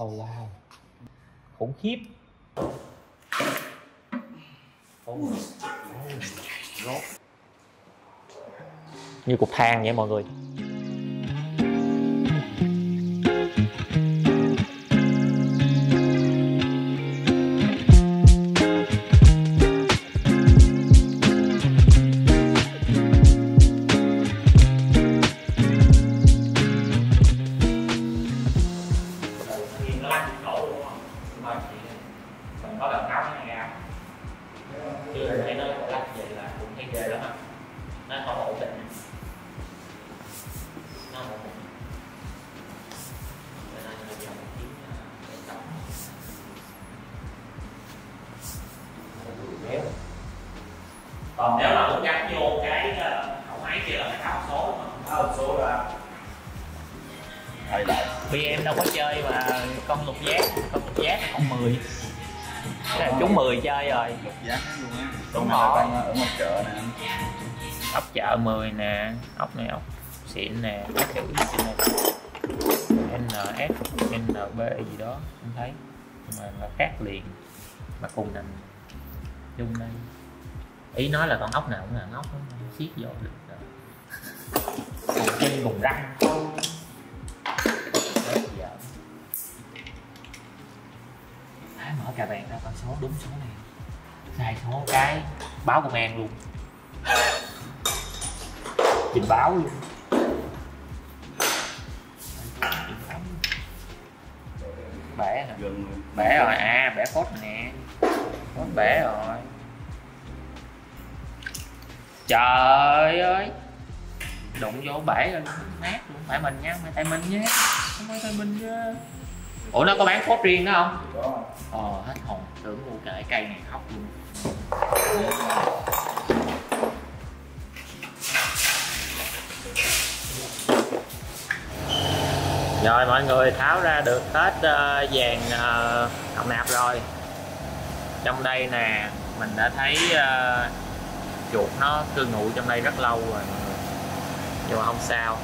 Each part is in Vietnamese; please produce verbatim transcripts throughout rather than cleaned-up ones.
Oh wow, khủng khiếp. Oh. Oh. Như cục than vậy mọi người. Còn nếu mà cũng gắn vô cái hậu máy kia là phải tháo một số đúng không? Tháo một số là bây em đâu có chơi mà con lục giác, con lục giác con mười. Cái này chúng mười chơi rồi. Lục giác luôn á. Đúng rồi. Ở một chợ nè. Ốc chợ mười nè, ốc này ốc xịn nè, các kiểu trên này. en ét, en bê gì đó không thấy. Mà là khác liền. Mà cùng nằm chung đây. Ý nói là con ốc nào cũng là ốc, nó siết vô được rồi. Còn chân vùng răng. Đấy, giờ. Đấy, mở cà vàng ra con số đúng số này. Sai số cái báo công an luôn. Trình báo luôn. Bẻ hả? Bẻ rồi, à bẻ phốt nè. Phốt bẻ rồi. Trời ơi, đụng vô bể rồi nát luôn, phải mình nha, phải tay mình nhé, không phải tay mình nha. Ủa nó có bán phốt riêng đó không? Có. Ờ hết hồn, tưởng mua cái cây này khóc luôn. Rồi mọi người tháo ra được hết vàng họng nạp rồi. Trong đây nè, mình đã thấy chuột nó cư ngụ trong đây rất lâu rồi nhưng mà không sao,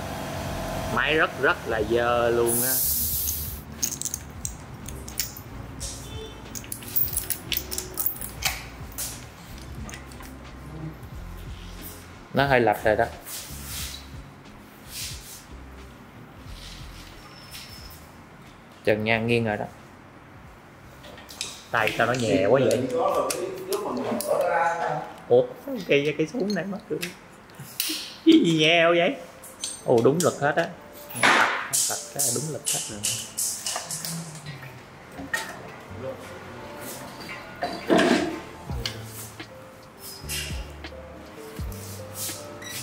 máy rất rất là dơ luôn á. Nó hơi lặp rồi đó. Trần ngang nghiêng rồi đó. Tay sao nó nhẹ quá vậy? Ủa, cây ra cây xuống này mất được. Cái gì nheo vậy? Ồ đúng lực hết á. Thật cái là đúng lực hết rồi.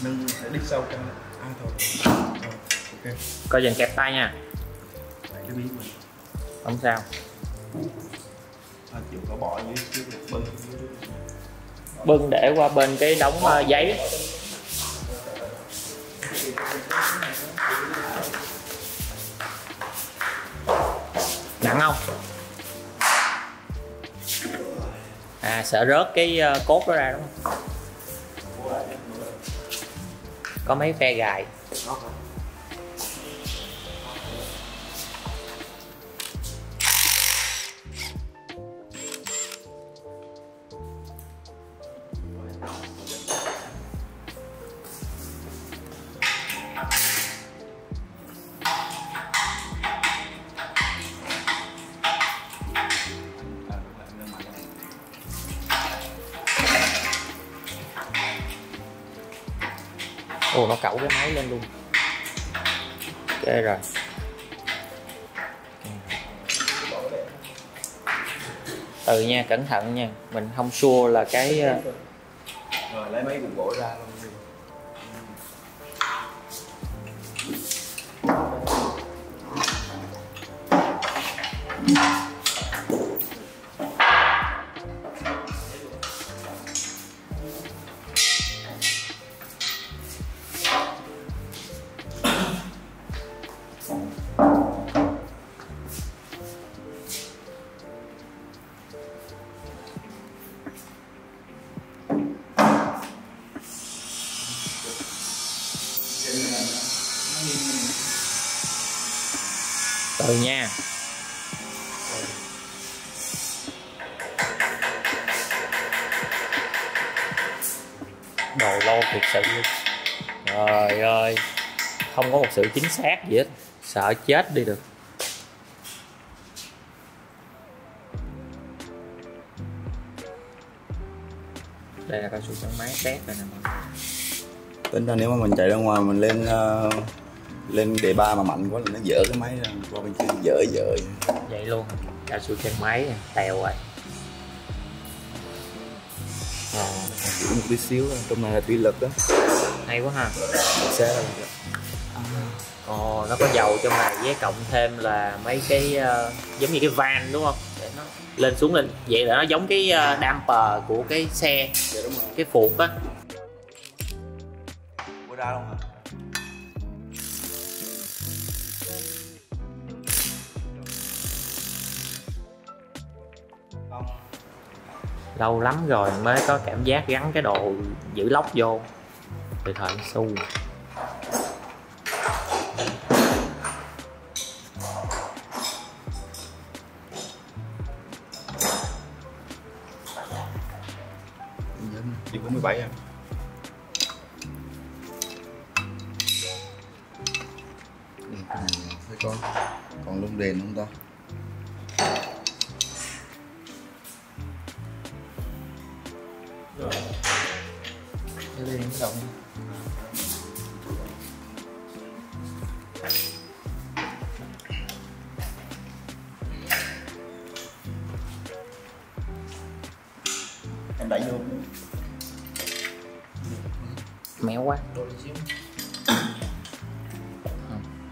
Nâng phải đi sâu cho ăn thôi. Ok. Coi dần kẹp tay nha. Không sao. Chịu có bỏ dưới trước bưng. Bưng để qua bên cái đống uh, giấy. Nặng không? À sợ rớt cái uh, cốt đó ra đúng không? Có mấy phe gài. Ồ nó cẩu cái máy lên luôn. Ok rồi. Ừ nha, cẩn thận nha. Mình không sure là cái rồi lấy mấy cục gỗ ra luôn đi. Từ nha. nồi lâu thiệt sự luôn. Trời ơi, không có một sự chính xác gì hết, sợ chết đi được. Đây là cao su trắng mát tét rồi nè mọi người. Tính ra nếu mà mình chạy ra ngoài mình lên uh, lên đề ba mà mạnh quá là nó dở cái máy ra qua bên kia, dở dở vậy luôn. Cao su trên máy tèo rồi. À, một tí xíu trong này là thủy lực đó, hay quá ha. Xe ồ, nó có dầu trong này với cộng thêm là mấy cái uh, giống như cái van đúng không, để nó lên xuống lên vậy là nó giống cái uh, damper của cái xe. Dạ, đúng rồi. Cái phuộc á bữa ra luôn hả? Lâu lắm rồi mới có cảm giác gắn cái đồ giữ lóc vô từ thời su. Đi bốn mươi bảy em. Thấy con còn lung đèn không ta? Động. Em đẩy vô méo quá, à,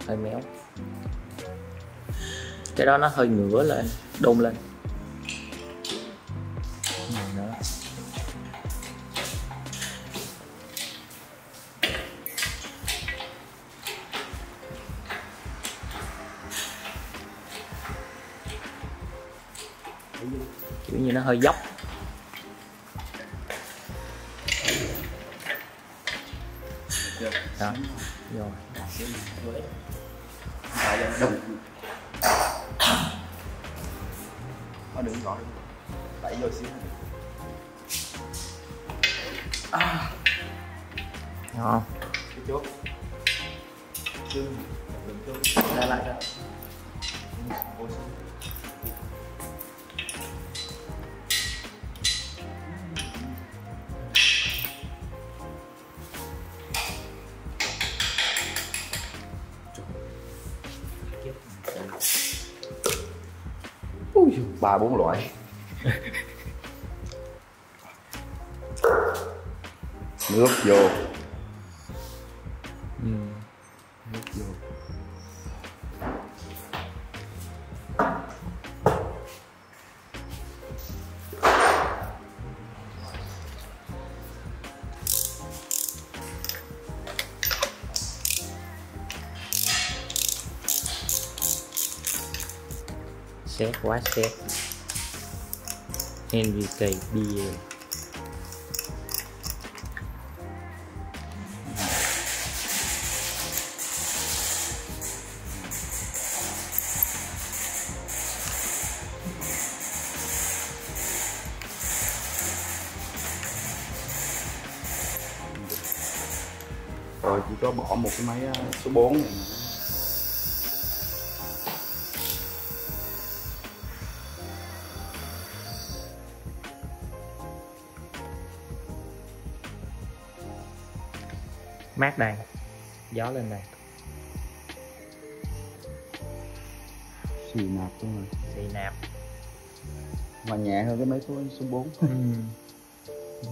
hơi méo. Cái đó nó hơi ngửa lên, đôn lên. Kiểu như nó hơi dốc. Được rồi. Rồi. Nó đừng gọi. Đẩy vô xíu. À. Ngon. Cái chốt. Chưng. Lại lại ra. Ba bốn loại. Nước vô. Ừ. Nước vô. Xét quá xét. Enrique bia. Rồi chỉ có bỏ một cái máy số bốn này. Mát đây, gió lên đây. Xì nạp đúng rồi. Xì nạp. Mà nhẹ hơn cái máy số số bốn. Ừ.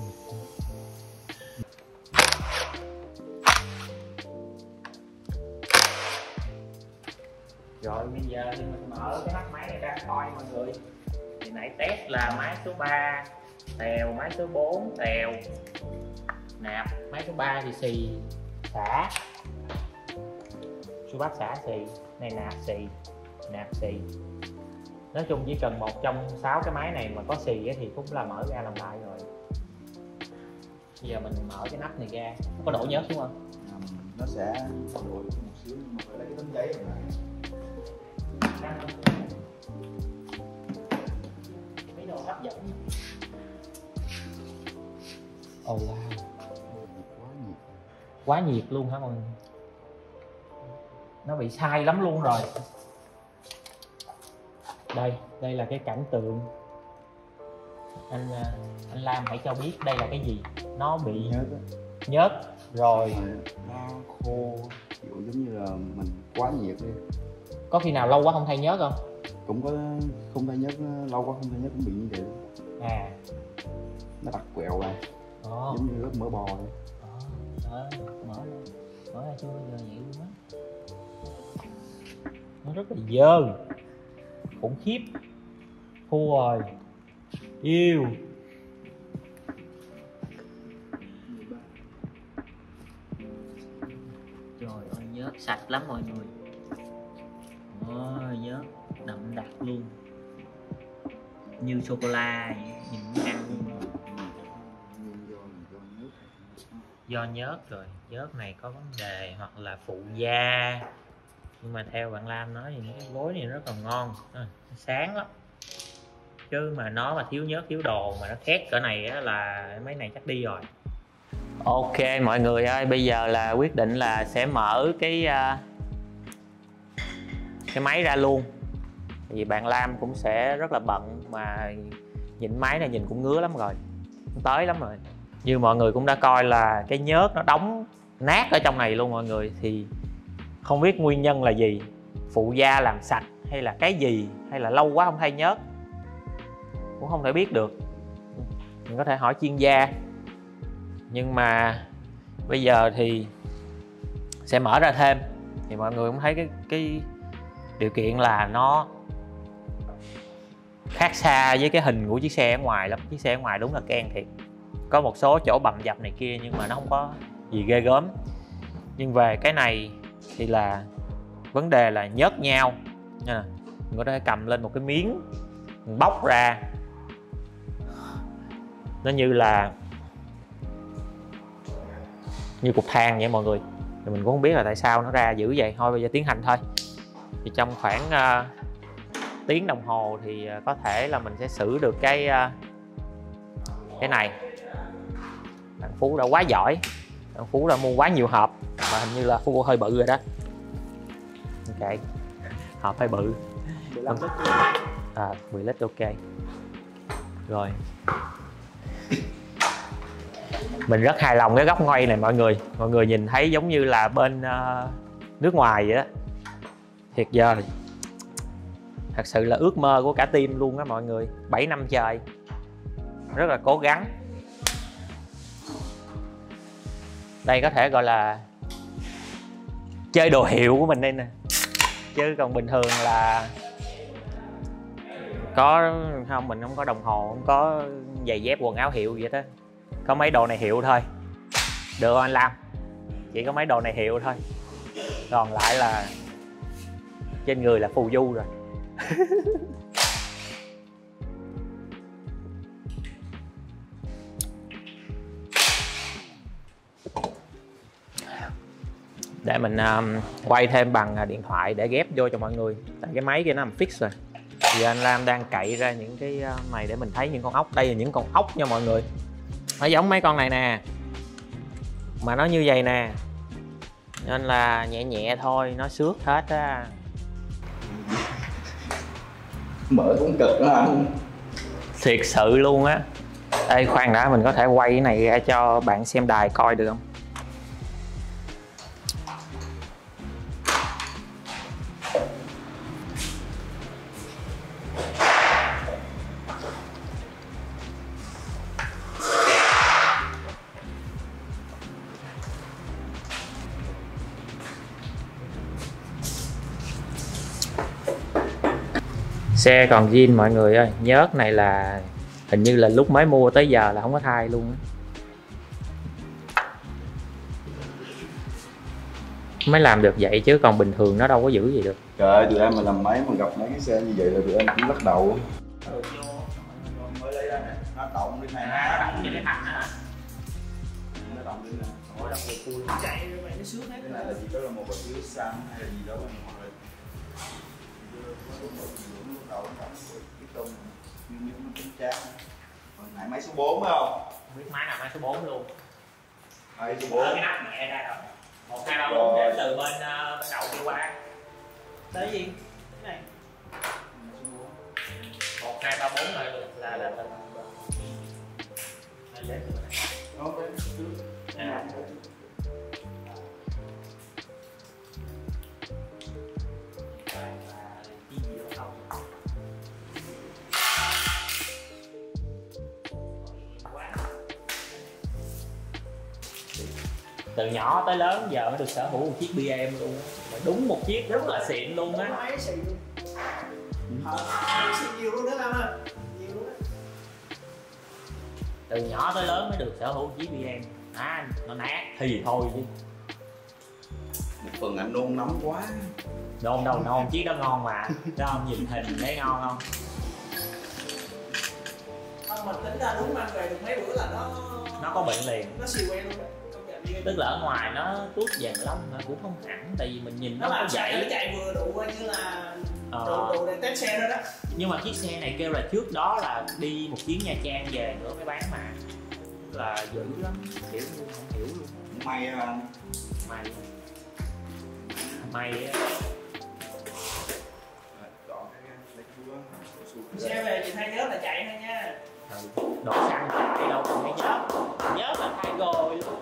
Rồi bây giờ thì mình mở cái nắp máy này ra coi mọi người. Thì nãy test là máy số ba tèo, máy số bốn tèo, nạp. Máy số ba thì xì xả, số bát xả xì, này nạp xì, nạp xì. Nói chung chỉ cần một trong sáu cái máy này mà có xì thì cũng là mở ra làm lại rồi. Bây giờ mình mở cái nắp này ra, có đổ nhớt xuống không? À, nó sẽ đổ một xíu nhưng mà phải lấy cái tấm giấy rồi lại. Mấy đồ hấp dẫn. Oh wow. quá nhiệt luôn hả mọi người, nó bị sai lắm luôn rồi. Đây, đây là cái cảnh tượng. Anh anh Lam hãy cho biết đây là cái gì. Nó bị nhớt, nhớt rồi, nó khô, kiểu giống như là mình quá nhiệt đi. Có khi nào lâu quá không thay nhớt không? Cũng có, không thay nhớt, lâu quá không thay nhớt cũng bị như vậy. À, nó đặt quẹo ra, ờ. giống như lớp mỡ bò vậy. Ờ, mở ra, mở ra chưa giờ vậy luôn á. Nó rất là dơ, khủng khiếp, thua rồi, yêu. Trời ơi, nhớt sạch lắm mọi người. Ôi, nhớt đậm đặc luôn, như sô cô la, nhìn ăn luôn. Do nhớt rồi, nhớt này có vấn đề hoặc là phụ da. Nhưng mà theo bạn Lam nói thì cái gối này rất là ngon, nó sáng lắm. Chứ mà nó mà thiếu nhớt, thiếu đồ mà nó khét cỡ này á là mấy này chắc đi rồi. Ok mọi người ơi, bây giờ là quyết định là sẽ mở cái cái máy ra luôn. Vì bạn Lam cũng sẽ rất là bận mà nhìn máy này nhìn cũng ngứa lắm rồi, cũng tới lắm rồi. Như mọi người cũng đã coi là cái nhớt nó đóng nát ở trong này luôn mọi người, thì không biết nguyên nhân là gì, phụ da làm sạch hay là cái gì, hay là lâu quá không thay nhớt, cũng không thể biết được. Mình có thể hỏi chuyên gia. Nhưng mà bây giờ thì sẽ mở ra thêm. Thì mọi người cũng thấy cái, cái điều kiện là nó khác xa với cái hình của chiếc xe ở ngoài lắm. Chiếc xe ở ngoài đúng là ken thiệt, có một số chỗ bầm dập này kia nhưng mà nó không có gì ghê gớm. Nhưng về cái này thì là vấn đề là nhớt nhau à, mình có thể cầm lên một cái miếng mình bóc ra, nó như là như cục than vậy mọi người. Thì mình cũng không biết là tại sao nó ra dữ vậy. Thôi bây giờ tiến hành thôi. Thì trong khoảng uh, tiếng đồng hồ thì uh, có thể là mình sẽ xử được cái uh, cái này. Thằng Phú đã quá giỏi, thằng Phú đã mua quá nhiều hộp mà hình như là Phú hơi bự rồi đó. Ok, hộp hơi bự, à, mười lít ok. Rồi, mình rất hài lòng cái góc ngoay này mọi người. Mọi người nhìn thấy giống như là bên uh, nước ngoài vậy đó. Thiệt vời, thật sự là ước mơ của cả team luôn á mọi người. Bảy năm trời rất là cố gắng. Đây có thể gọi là chơi đồ hiệu của mình đây nè, chứ còn bình thường là có không, mình không có đồng hồ, không có giày dép quần áo hiệu vậy đó. Có mấy đồ này hiệu thôi, được không anh Lam? Chỉ có mấy đồ này hiệu thôi, còn lại là trên người là phù du rồi. Để mình um, quay thêm bằng điện thoại để ghép vô cho mọi người. Tại cái máy kia nó làm fix rồi. Giờ anh Lam đang cậy ra những cái này để mình thấy những con ốc. Đây là những con ốc nha mọi người. Nó giống mấy con này nè, mà nó như vậy nè, nên là nhẹ nhẹ thôi, nó xước hết á. Mở cũng cực lắm, thiệt sự luôn á. Đây khoan đã, mình có thể quay cái này ra cho bạn xem đài coi được không? Xe còn zin mọi người ơi, nhớt này là hình như là lúc mới mua tới giờ là không có thay luôn. Mới làm được vậy chứ còn bình thường nó đâu có giữ gì được. Trời ơi, tụi em mà làm máy mà gặp mấy cái xe như vậy là tụi em cũng lắc đầu. Mới lấy ra nè, nó động lên này, nó động lên hả? Nó động lên nè. Ủa động lên cua nó chạy rồi mày, nó sướng hết. Cái này là chỉ có là một bậc dưới xăng hay là gì đó mà mọi người. Máy số bốn phải không? Biết máy nào máy số bốn luôn. Hai cái nắp mẹ ra rồi. Một hai ba bốn đếm từ bên uh, đầu đi qua. Tới gì? Cái này. Một hai ba bốn rồi là là từ. Đây đếm từ này. Đó cái trước. À. Từ nhỏ tới lớn giờ mới được sở hữu một chiếc bê em luôn á, đúng một chiếc rất là xịn luôn á. Máy xịn luôn. Xịn nhiều luôn đó Lâm ơi, nhiều luôn á. Từ nhỏ tới lớn mới được sở hữu một chiếc bê em. À, nó nát thì thôi chứ. Một phần anh nôn nóng quá. Nôn đâu nôn, chiếc đó ngon mà. Đó không, nhìn hình thấy ngon không? Không, mình tính ra đúng ăn về được mấy bữa là nó... Nó có bệnh liền. Nó siêu quen luôn. Tức là ở ngoài nó tuốt vàng lông cũng không hẳn, tại vì mình nhìn nó, nó là chạy nó chạy vừa đủ coi như là ờ. đủ đủ để test xe đó đó. Nhưng mà chiếc xe này kêu là trước đó là đi một chuyến Nha Trang về nữa mới bán mà, là dữ lắm, hiểu luôn không hiểu luôn. May không? May. May á. Xe về chị thấy nhớ là chạy thôi nha. Đổ xăng chạy đâu còn thấy nhớ, nhớ là thay rồi luôn.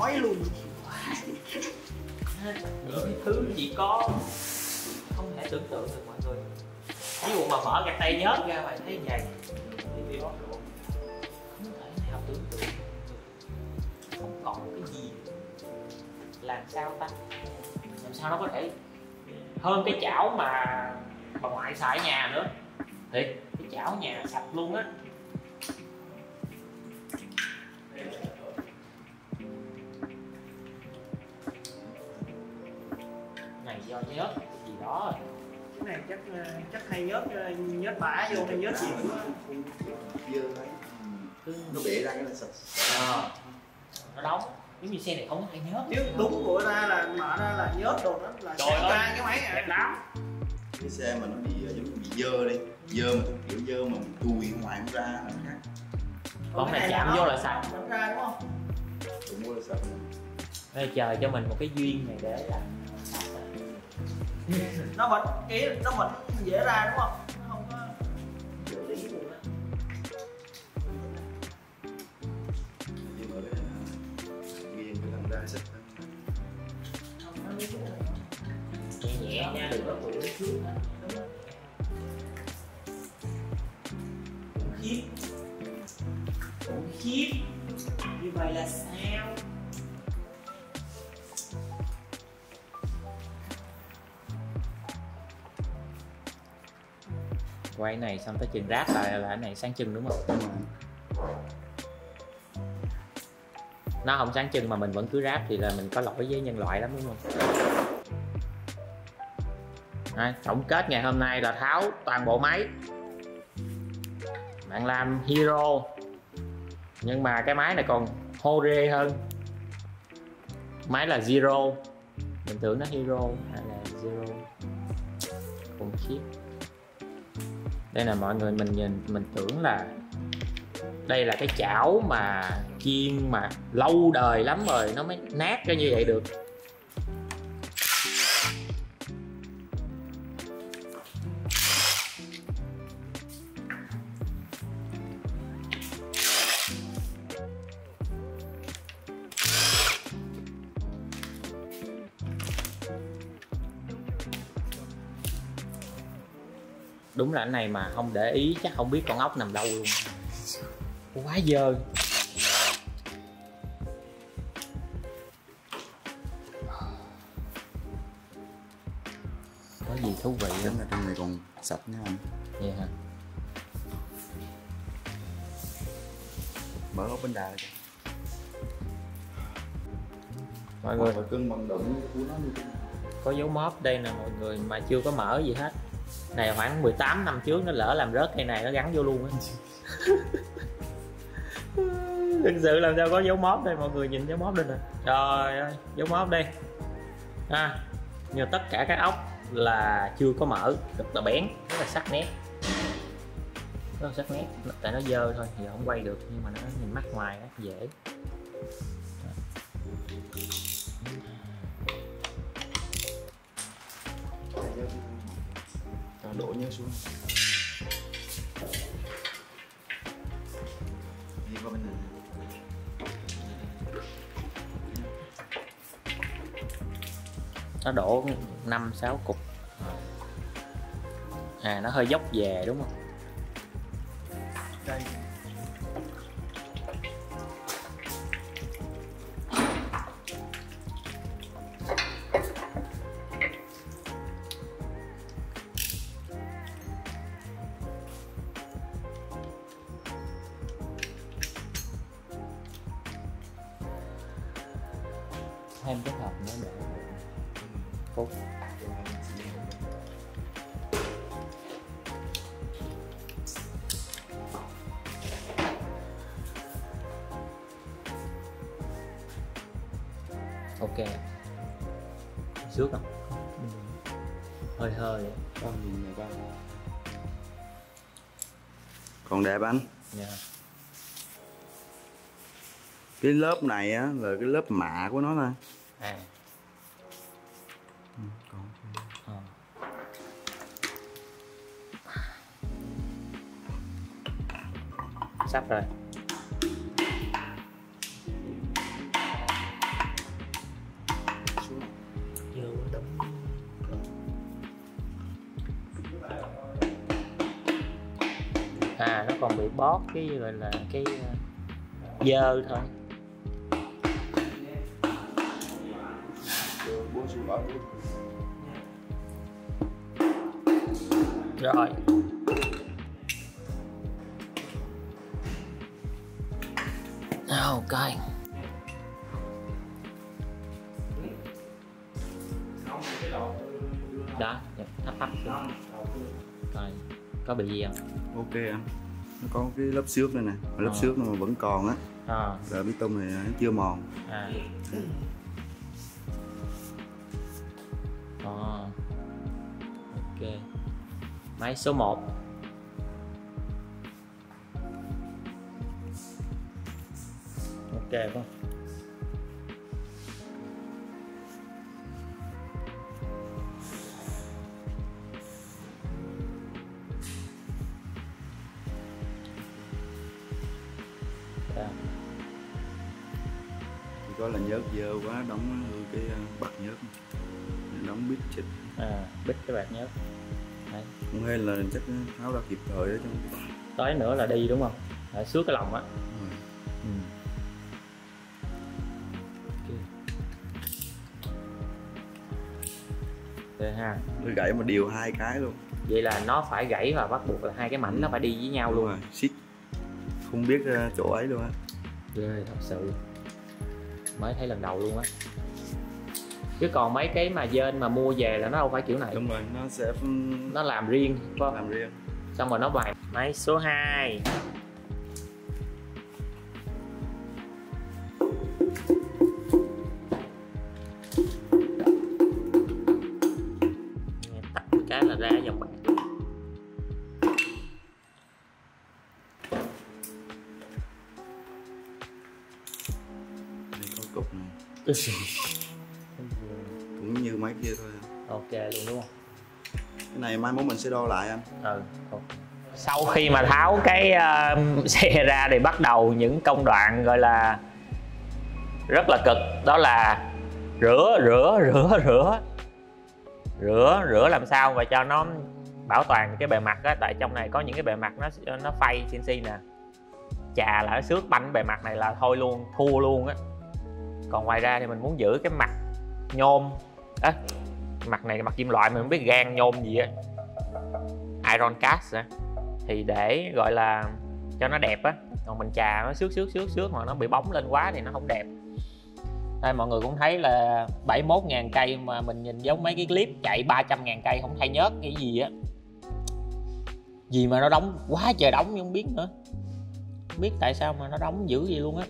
Nói luôn những thứ chỉ có không thể tưởng tượng được mọi người. Ví dụ mà mở gạt tay nhớt ra mà thấy vậy thì không thể nào tưởng tượng được. Không còn cái gì làm sao ta, làm sao nó có thể hơn cái chảo mà bà ngoại xài ở nhà nữa. Thì cái chảo nhà sạch luôn á. Do nhớt gì đó rồi. Cái này chắc chắc hay nhớt nhớt bã vô hay nhớt gì nữa. Cứ nó bể ra cái là sạch. À, nó đóng. Nếu như xe này không hay nhớt. Nếu đúng của ta là mở ra là nhớt đồ đó là trời ơi, cái máy à. Đẹp lắm. Cái xe mà nó bị giống như bị dơ đi, dơ mà kiểu dơ mà mình chùi ngoài không ra là khác. Còn này chạm vô là sạch. Không ra đúng không? Đúng là sạch. Ê, chờ cho mình một cái duyên này để làm. Nó bật cái nó bật dễ ra đúng không? Nó không có dễ lý được. Nhưng mà cái nghiêng cái thằng ra xích nhẹ nhẹ nha, đừng có tụi nó trước á. Khủng khiếp, khủng khiếp. Như vậy là sao? Quay này xong tới chừng rác là là này sáng chừng đúng không? Nó không sáng chừng mà mình vẫn cứ ráp thì là mình có lỗi với nhân loại lắm đúng không? Đấy, tổng kết ngày hôm nay là tháo toàn bộ máy. Bạn làm hero nhưng mà cái máy này còn hô rê hơn. Máy là zero, mình tưởng nó hero hay là zero. Khủng khiếp. Đây là mọi người, mình nhìn mình tưởng là đây là cái chảo mà chiên mà lâu đời lắm rồi nó mới nát ra như vậy được. Đúng là cái này mà không để ý chắc không biết con ốc nằm đâu luôn. Quá dơ. Có gì thú vị không? Đúng là trong này còn sạch nha anh. Vậy hả? Mở ốc bánh đà ra cho mọi người. Mọi cưng bằng đụng của nó như thế nào? Có dấu móp đây nè mọi người mà chưa có mở gì hết. Này khoảng mười tám năm trước nó lỡ làm rớt cây này nó gắn vô luôn á. Thực sự làm sao có dấu móp đây, mọi người nhìn dấu móp đây nè. Trời ơi, dấu móp đây. À, nhưng tất cả các ốc là chưa có mở, rất là bén, rất là sắc nét. nó sắc nét, tại nó dơ thôi thì không quay được, nhưng mà nó nhìn mắt ngoài á dễ. Đó, đổ nhớ xuống đi qua bên này. Nó đổ năm sáu cục. À, nó hơi dốc về đúng không? Đây. Thêm cái hộp nữa để phút. Ok. Xước không? Ừ. Hơi hơi. Con nhìn này con. Còn đẹp anh. Dạ. Yeah. Cái lớp này á là cái lớp mạ của nó thôi. À. Ừ, còn à. Sắp rồi. À, nó còn bị bóp cái gọi là cái dơ thôi. Rồi. Ok. Đó, thắp thắp xuống. Rồi, có bị gì không? Ok anh. Nó có cái lớp xước đây nè, lớp à. Xước nó vẫn còn á. À. Rồi bê tông này nó chưa mòn. À. Ừ. À. Ok. Máy số một. Ok không? Có là nhớt dơ quá đóng cái bạc nhớt, đóng bít chích à, bít cái bạc nhớt. Đấy. Không hay là chắc tháo ra kịp thời đó chứ. Tới nữa là đi đúng không? Để xước cái lòng á. Ừ. Ừ. Okay. Ha. Nó gãy mà đều hai cái luôn. Vậy là nó phải gãy và bắt buộc là hai cái mảnh ừ. nó phải đi với nhau đúng luôn. Rồi. Shit. Không biết chỗ ấy luôn á. Ghê thật sự. Mới thấy lần đầu luôn á. Chứ còn mấy cái mà dên mà mua về là nó đâu phải kiểu này. Đúng rồi, nó sẽ... Nó làm riêng, đúng không? Làm riêng. Xong rồi nó bày. Máy số hai. Tắt một cái là ra dòng bạc. Đây có cục này. Cũng như máy kia thôi. Ok luôn đúng không? Cái này mai mốt mình sẽ đo lại anh. Ừ. Sau khi mà tháo cái uh, xe ra thì bắt đầu những công đoạn gọi là rất là cực, đó là rửa rửa rửa rửa rửa rửa làm sao và cho nó bảo toàn cái bề mặt á, tại trong này có những cái bề mặt nó nó phay xê en xê nè, chà là nó xước banh bề mặt này là thôi luôn, thua luôn á. Còn ngoài ra thì mình muốn giữ cái mặt nhôm á, mặt này mặt kim loại mình không biết gan nhôm gì á, iron cast á, thì để gọi là cho nó đẹp á. Còn mình chà nó xước xước xước xước mà nó bị bóng lên quá thì nó không đẹp. Đây mọi người cũng thấy là bảy mươi mốt nghìn cây mà mình nhìn giống mấy cái clip chạy ba trăm nghìn cây không thay nhớt cái gì á, gì mà nó đóng quá trời đóng nhưng không biết nữa, không biết tại sao mà nó đóng dữ vậy luôn á.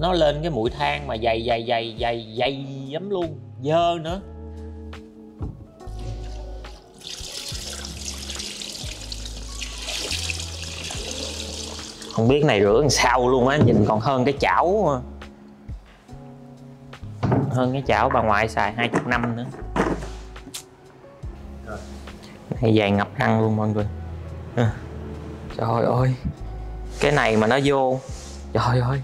Nó lên cái mũi than mà dày dày dày dày dày lắm luôn, dơ nữa. Không biết này rửa làm sao luôn á, nhìn còn hơn cái chảo hơn cái chảo bà ngoại xài hai mươi năm nữa. Này dài ngập răng luôn mọi người à. Trời ơi, cái này mà nó vô, trời ơi,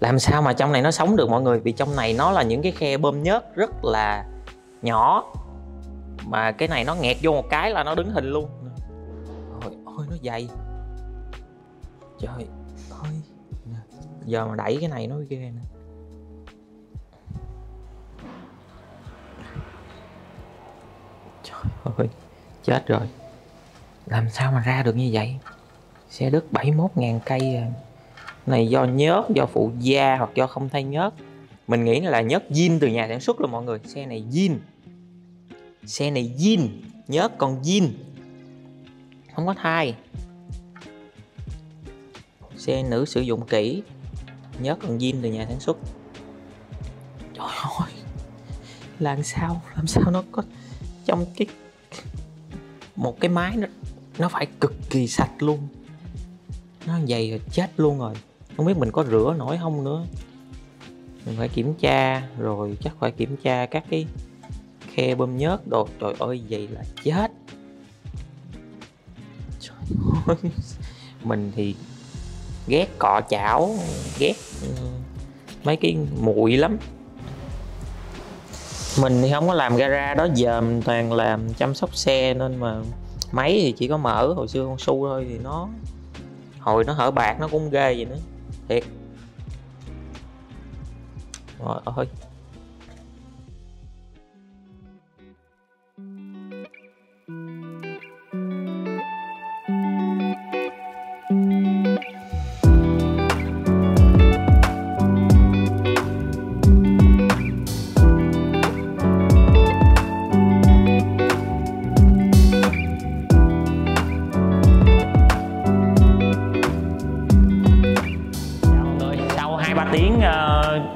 làm sao mà trong này nó sống được mọi người. Vì trong này nó là những cái khe bơm nhớt rất là nhỏ, mà cái này nó nghẹt vô một cái là nó đứng hình luôn. Trời ơi, nó dày. Trời ơi, giờ mà đẩy cái này nó ghê nè. Trời ơi, chết rồi. Làm sao mà ra được như vậy? Xe đứt bảy mươi mốt ngàn cây à. Này do nhớt, do phụ gia hoặc do không thay nhớt. Mình nghĩ là nhớt zin từ nhà sản xuất luôn mọi người. Xe này zin. Xe này zin, nhớt còn zin, không có thay. Xe nữ sử dụng kỹ, nhớt còn zin từ nhà sản xuất. Trời ơi, làm sao, làm sao nó có trong cái một cái máy nó, nó phải cực kỳ sạch luôn. Nó dày rồi, chết luôn rồi. Không biết mình có rửa nổi không nữa. Mình phải kiểm tra, rồi chắc phải kiểm tra các cái khe bơm nhớt đồ. Trời ơi, vậy là chết. Trời ơi. Mình thì ghét cọ chảo, ghét mấy cái muội lắm. Mình thì không có làm gara đó, giờ mình toàn làm chăm sóc xe, nên mà máy thì chỉ có mở hồi xưa con Su thôi, thì nó hồi nó hở bạc nó cũng ghê vậy nữa, thiệt. Rồi ơi,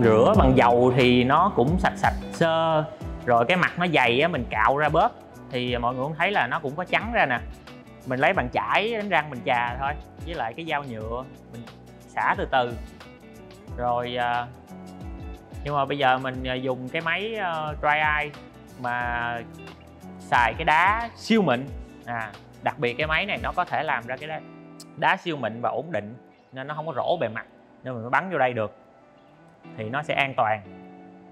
rửa bằng dầu thì nó cũng sạch sạch sơ rồi. Cái mặt nó dày á, mình cạo ra bớt thì mọi người cũng thấy là nó cũng có trắng ra nè. Mình lấy bàn chải đánh răng mình chà thôi, với lại cái dao nhựa mình xả từ từ rồi. Nhưng mà bây giờ mình dùng cái máy Dryice mà xài cái đá siêu mịn à, đặc biệt cái máy này nó có thể làm ra cái đá, đá siêu mịn và ổn định, nên nó không có rỗ bề mặt, nên mình mới bắn vô đây được thì nó sẽ an toàn.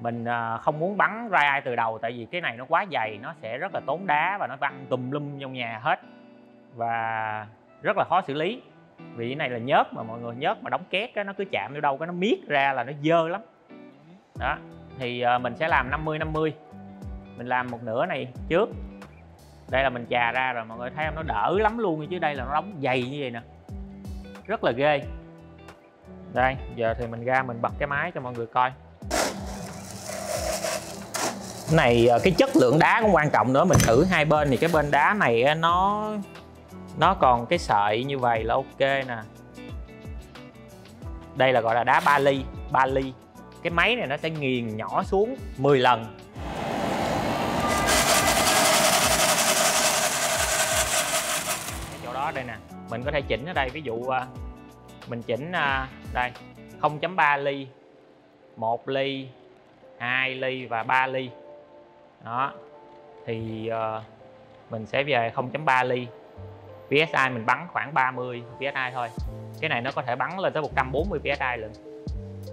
Mình không muốn bắn Dryice từ đầu, tại vì cái này nó quá dày, nó sẽ rất là tốn đá và nó văng tùm lum trong nhà hết, và rất là khó xử lý. Vì cái này là nhớt mà mọi người, nhớt mà đóng két đó, nó cứ chạm vô đâu cái nó miết ra là nó dơ lắm. Đó, thì mình sẽ làm năm mươi năm mươi. Mình làm một nửa này trước. Đây là mình chà ra rồi, mọi người thấy không, nó đỡ lắm luôn, chứ đây là nó đóng dày như vậy nè, rất là ghê. Đây, giờ thì mình ra mình bật cái máy cho mọi người coi. Cái này cái chất lượng đá cũng quan trọng nữa. Mình thử hai bên thì cái bên đá này nó nó còn cái sợi như vậy là ok nè. Đây là gọi là đá ba ly, ba ly. Cái máy này nó sẽ nghiền nhỏ xuống mười lần. Cái chỗ đó đây nè, mình có thể chỉnh ở đây, ví dụ mình chỉnh đây không chấm ba ly, một ly, hai ly và ba ly. Đó. Thì uh, mình sẽ về không chấm ba ly. pê ét i mình bắn khoảng ba mươi pê ét i thôi. Cái này nó có thể bắn lên tới một trăm bốn mươi pê ét i lận.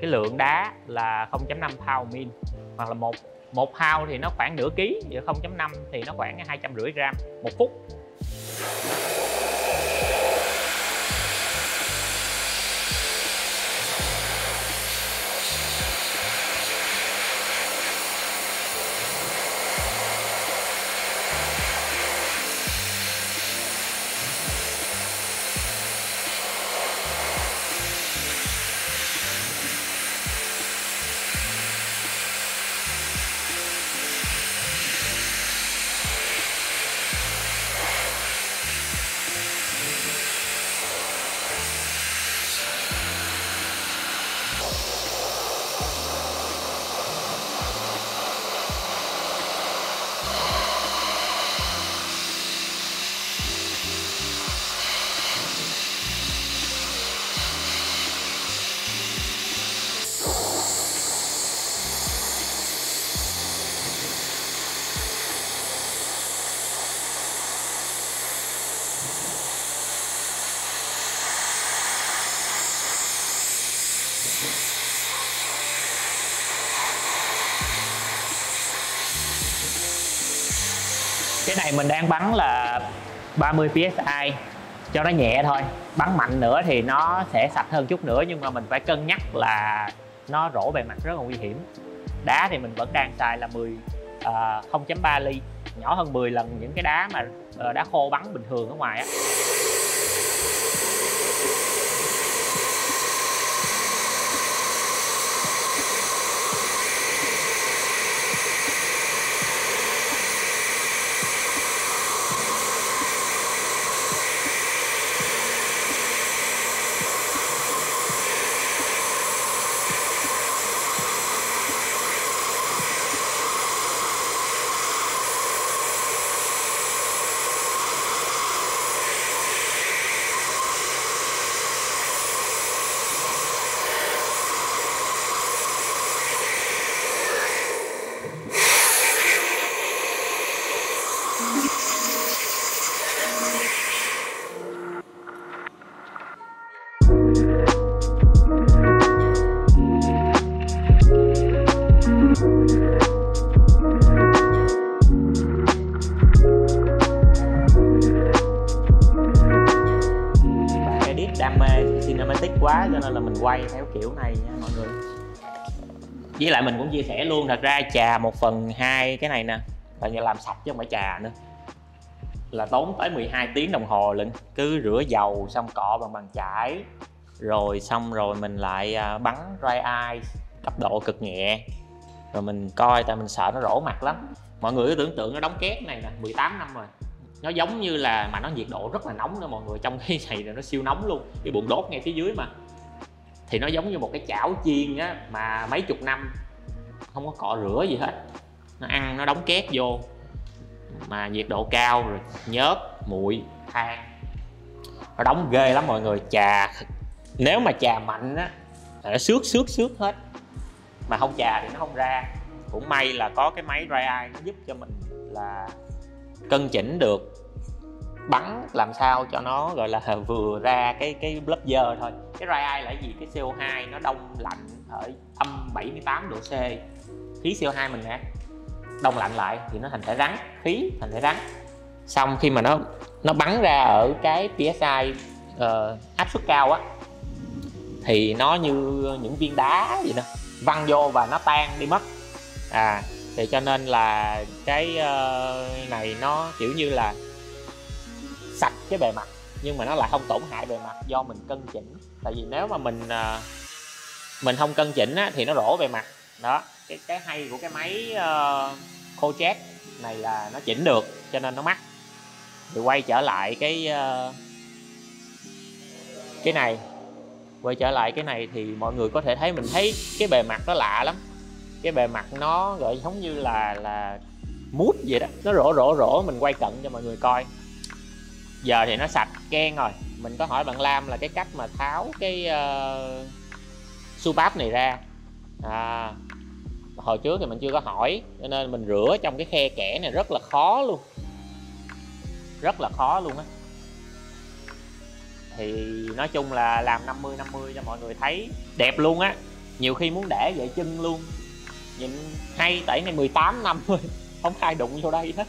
Cái lượng đá là không chấm năm pound min, hoặc là một một pound thì nó khoảng nửa ký, giữa không chấm năm thì nó khoảng hai trăm năm mươi gram một phút. Cái này mình đang bắn là ba mươi psi cho nó nhẹ thôi, bắn mạnh nữa thì nó sẽ sạch hơn chút nữa, nhưng mà mình phải cân nhắc là nó rổ bề mặt rất là nguy hiểm. Đá thì mình vẫn đang xài là mười, không chấm ba ly, nhỏ hơn mười lần những cái đá mà uh, đá khô bắn bình thường ở ngoài á. Quá cho nên là mình quay theo kiểu này nha mọi người. Với lại mình cũng chia sẻ luôn, thật ra chà một phần hai cái này nè là nhà làm sạch chứ không phải chà nữa, là tốn tới mười hai tiếng đồng hồ lên, cứ rửa dầu xong cọ bằng bàn chải rồi xong rồi mình lại bắn Dryice cấp độ cực nhẹ, rồi mình coi tại mình sợ nó rỗ mặt lắm. Mọi người cứ tưởng tượng nó đóng két này nè mười tám năm rồi, nó giống như là mà nó nhiệt độ rất là nóng nữa mọi người, trong cái này là nó siêu nóng luôn, cái bụng đốt ngay phía dưới mà, thì nó giống như một cái chảo chiên á mà mấy chục năm không có cọ rửa gì hết, nó ăn nó đóng két vô mà nhiệt độ cao rồi nhớp muội than, nó đóng ghê lắm mọi người. Chà nếu mà chà mạnh á là nó xước xước xước hết, mà không chà thì nó không ra. Cũng may là có cái máy Dryice nó giúp cho mình là cân chỉnh được, bắn làm sao cho nó gọi là vừa ra cái cái lớp dơ thôi. Cái Dryice là gì? Cái xê o hai nó đông lạnh ở âm bảy mươi tám độ C, khí xê o hai mình nè, đông lạnh lại thì nó thành thể rắn, khí thành thể rắn. Xong khi mà nó nó bắn ra ở cái psi uh, áp suất cao á thì nó như những viên đá vậy nè, văng vô và nó tan đi mất. À thì cho nên là cái này nó kiểu như là sạch cái bề mặt nhưng mà nó lại không tổn hại bề mặt do mình cân chỉnh. Tại vì nếu mà mình mình không cân chỉnh á, thì nó rỗ bề mặt đó. Cái cái hay của cái máy uh, khô chét này là nó chỉnh được cho nên nó mắc. Thì quay trở lại cái uh, cái này, quay trở lại cái này thì mọi người có thể thấy mình thấy cái bề mặt nó lạ lắm. Cái bề mặt nó gọi giống như là là mút vậy đó, nó rỗ rỗ rỗ. Mình quay cận cho mọi người coi. Giờ thì nó sạch ken rồi. Mình có hỏi bạn Lam là cái cách mà tháo cái uh, supap này ra, à, hồi trước thì mình chưa có hỏi cho nên mình rửa trong cái khe kẽ này rất là khó luôn, rất là khó luôn á. Thì nói chung là làm năm mươi năm mươi cho mọi người thấy đẹp luôn á. Nhiều khi muốn để vậy chân luôn, nhìn hay tại này mười tám năm thôi, không ai đụng vô đây hết.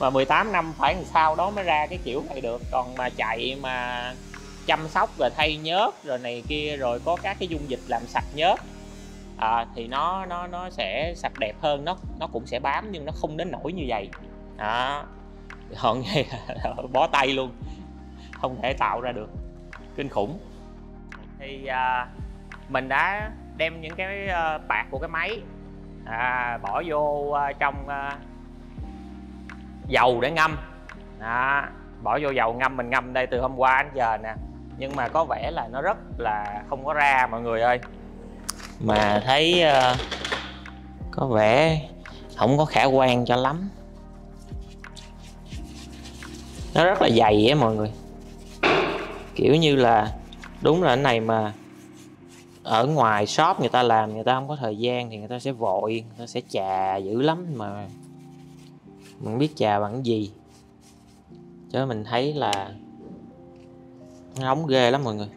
Mà mười tám năm phải làm sao đó mới ra cái kiểu này được. Còn mà chạy mà chăm sóc rồi thay nhớt rồi này kia, rồi có các cái dung dịch làm sạch nhớt à, thì nó nó nó sẽ sạch đẹp hơn, nó nó cũng sẽ bám nhưng nó không đến nổi như vậy. Đó, hận vậy bó tay luôn, không thể tạo ra được, kinh khủng. Thì à, mình đã đem những cái bạc của cái máy à, bỏ vô trong uh, dầu để ngâm à, bỏ vô dầu ngâm. Mình ngâm đây từ hôm qua đến giờ nè, nhưng mà có vẻ là nó rất là không có ra mọi người ơi. Mà thấy uh, có vẻ không có khả quan cho lắm, nó rất là dày á mọi người. Kiểu như là đúng là cái này mà ở ngoài shop người ta làm, người ta không có thời gian thì người ta sẽ vội, người ta sẽ chà dữ lắm mà mình biết chà bằng gì. Chứ mình thấy là nó nóng ghê lắm mọi người.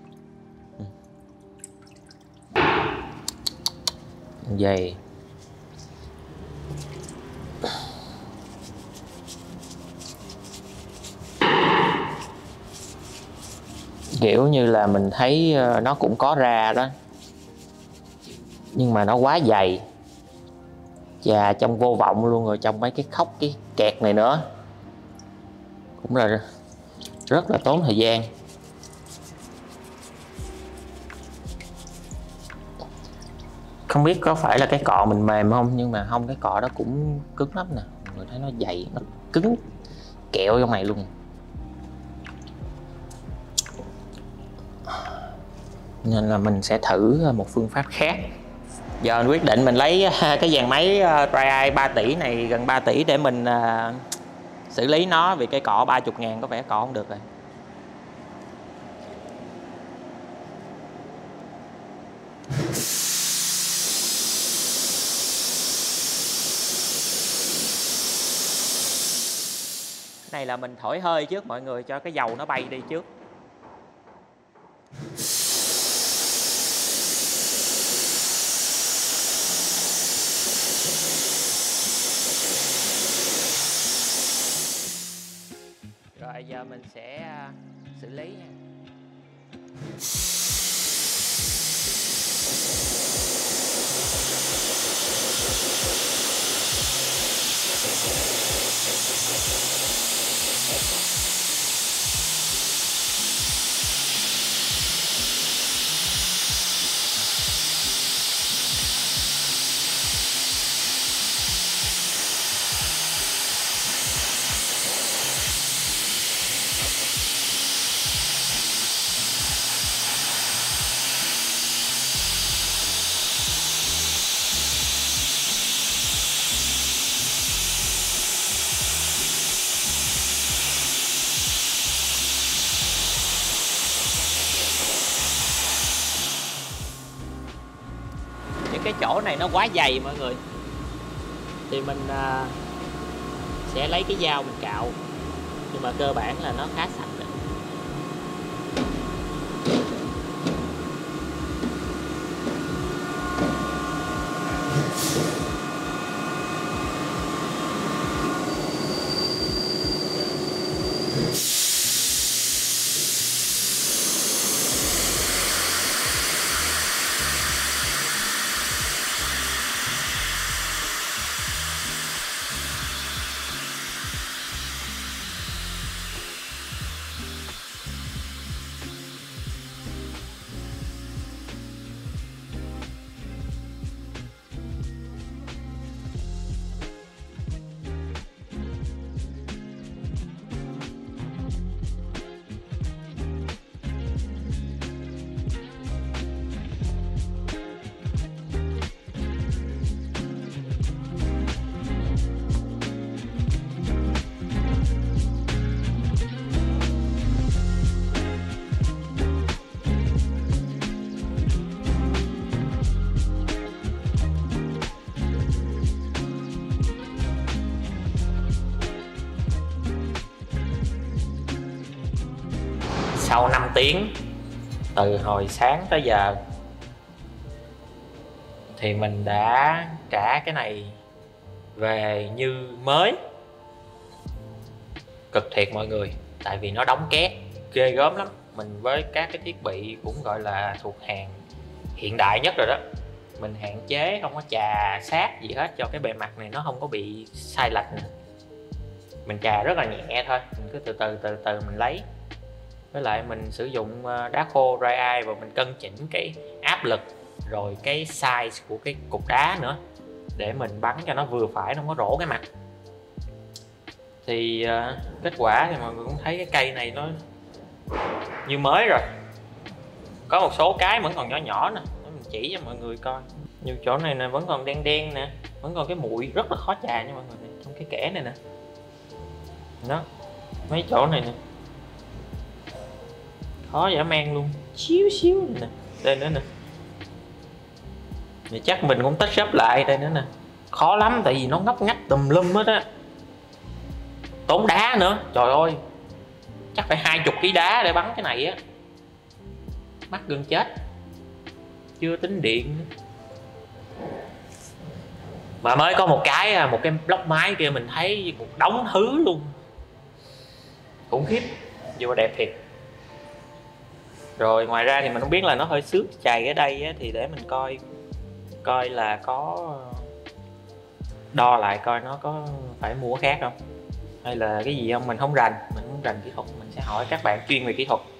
Dày kiểu như là mình thấy nó cũng có ra đó, nhưng mà nó quá dày và trông vô vọng luôn, rồi trong mấy cái khóc cái kẹt này nữa cũng là rất là tốn thời gian. Không biết có phải là cái cọ mình mềm không, nhưng mà không, cái cọ đó cũng cứng lắm nè, người thấy nó dày, nó cứng kẹo trong này luôn, nên là mình sẽ thử một phương pháp khác. Giờ mình quyết định mình lấy cái dàn máy Dryice ba tỷ này, gần ba tỷ, để mình xử lý nó, vì cái cọ ba mươi ngàn có vẻ cọ không được rồi. Cái này là mình thổi hơi trước mọi người, cho cái dầu nó bay đi trước. Rồi giờ mình sẽ xử lý nha. Cái chỗ này nó quá dày mọi người, thì mình à, sẽ lấy cái dao mình cạo, nhưng mà cơ bản là nó khá sạch rồi. Sau năm tiếng từ hồi sáng tới giờ thì mình đã trả cái này về như mới. Cực thiệt mọi người, tại vì nó đóng két ghê gớm lắm. Mình với các cái thiết bị cũng gọi là thuộc hàng hiện đại nhất rồi đó, mình hạn chế không có chà sát gì hết cho cái bề mặt này nó không có bị sai lệch nữa. Mình chà rất là nhẹ thôi, mình cứ từ từ từ từ mình lấy. Với lại mình sử dụng đá khô Dryice và mình cân chỉnh cái áp lực rồi cái size của cái cục đá nữa, để mình bắn cho nó vừa phải, nó không có rổ cái mặt. Thì uh, kết quả thì mọi người cũng thấy cái cây này nó như mới rồi. Có một số cái vẫn còn nhỏ nhỏ nè, mình chỉ cho mọi người coi. Nhiều chỗ này nè vẫn còn đen đen nè, vẫn còn cái muội rất là khó chà nha mọi người nè, trong cái kẽ này nè. Đó, mấy chỗ này nè khó dã man luôn, xíu xíu nè, đây nữa nè. Vậy chắc mình cũng tách sắp lại đây nữa nè, khó lắm tại vì nó ngóc ngách tùm lum hết á, tốn đá nữa. Trời ơi, chắc phải hai chục ký đá để bắn cái này á, mắc gần chết, chưa tính điện nữa. Mà mới có một cái một cái block máy kia mình thấy một đống thứ luôn, khủng khiếp, vừa đẹp thiệt. Rồi ngoài ra thì mình không biết là nó hơi xước chày ở đây á, thì để mình coi coi là có đo lại coi nó có phải mua khác không hay là cái gì không, mình không rành mình không rành kỹ thuật, mình sẽ hỏi các bạn chuyên về kỹ thuật.